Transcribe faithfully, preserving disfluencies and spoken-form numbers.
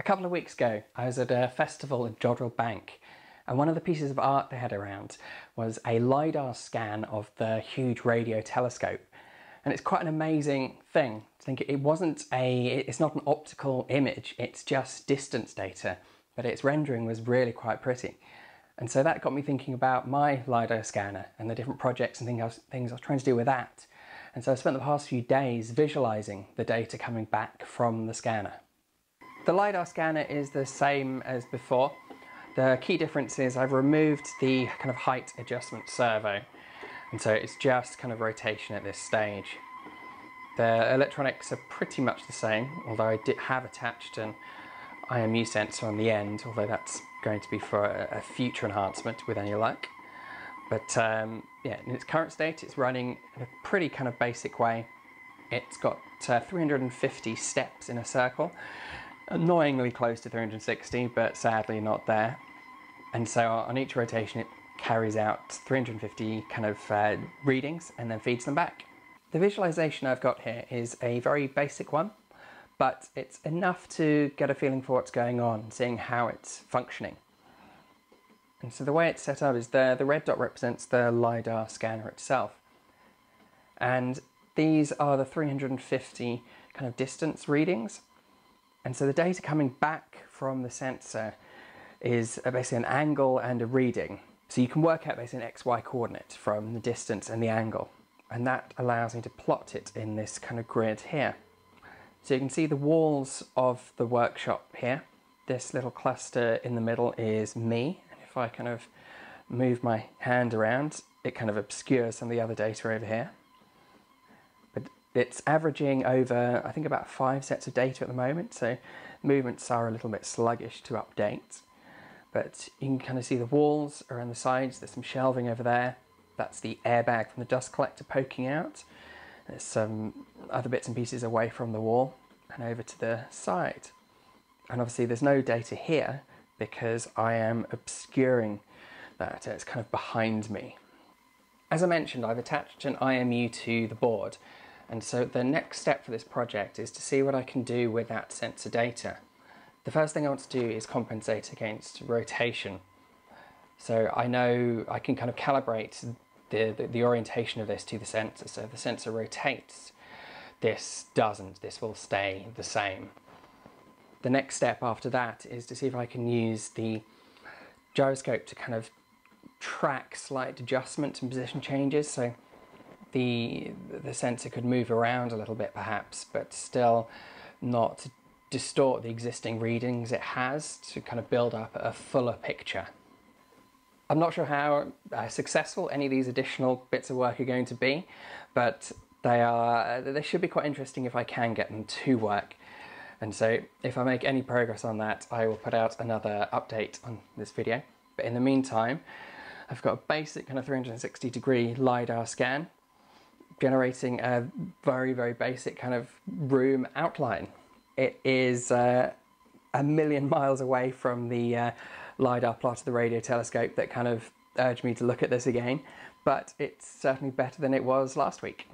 A couple of weeks ago, I was at a festival at Jodrell Bank, and one of the pieces of art they had around was a LIDAR scan of the huge radio telescope. And it's quite an amazing thing to think it wasn't a, it's not an optical image, it's just distance data, but its rendering was really quite pretty. And so that got me thinking about my LIDAR scanner and the different projects and things I was, things I was trying to do with that. And so I spent the past few days visualizing the data coming back from the scanner. The LiDAR scanner is the same as before. The key difference is I've removed the kind of height adjustment servo, and so it's just kind of rotation at this stage. The electronics are pretty much the same, although I did have attached an I M U sensor on the end, although that's going to be for a future enhancement with any luck. But um, yeah, in its current state, it's running in a pretty kind of basic way. It's got uh, three hundred fifty steps in a circle. Annoyingly close to three hundred sixty, but sadly not there. And so on each rotation it carries out three hundred fifty kind of uh, readings and then feeds them back. The visualization I've got here is a very basic one, but it's enough to get a feeling for what's going on, seeing how it's functioning. And so the way it's set up is the, the red dot represents the LiDAR scanner itself. And these are the three hundred fifty kind of distance readings. And so the data coming back from the sensor is basically an angle and a reading. So you can work out basically an X Y coordinate from the distance and the angle. And that allows me to plot it in this kind of grid here. So you can see the walls of the workshop here. This little cluster in the middle is me. And if I kind of move my hand around, it kind of obscures some of the other data over here. It's averaging over, I think, about five sets of data at the moment, so movements are a little bit sluggish to update. But you can kind of see the walls around the sides, there's some shelving over there. That's the airbag from the dust collector poking out. There's some other bits and pieces away from the wall and over to the side. And obviously there's no data here because I am obscuring that, it's kind of behind me. As I mentioned, I've attached an I M U to the board. And so the next step for this project is to see what I can do with that sensor data. The first thing I want to do is compensate against rotation. So I know I can kind of calibrate the, the, the orientation of this to the sensor. So if the sensor rotates, this doesn't, this will stay the same. The next step after that is to see if I can use the gyroscope to kind of track slight adjustments and position changes. So The, the sensor could move around a little bit perhaps, but still not distort the existing readings it has to kind of build up a fuller picture. I'm not sure how uh, successful any of these additional bits of work are going to be, but they are, they should be quite interesting if I can get them to work. And so if I make any progress on that, I will put out another update on this video. But in the meantime, I've got a basic kind of three hundred sixty degree LiDAR scan, generating a very, very basic kind of room outline. It is uh, a million miles away from the uh, LiDAR plot of the radio telescope that kind of urged me to look at this again, but it's certainly better than it was last week.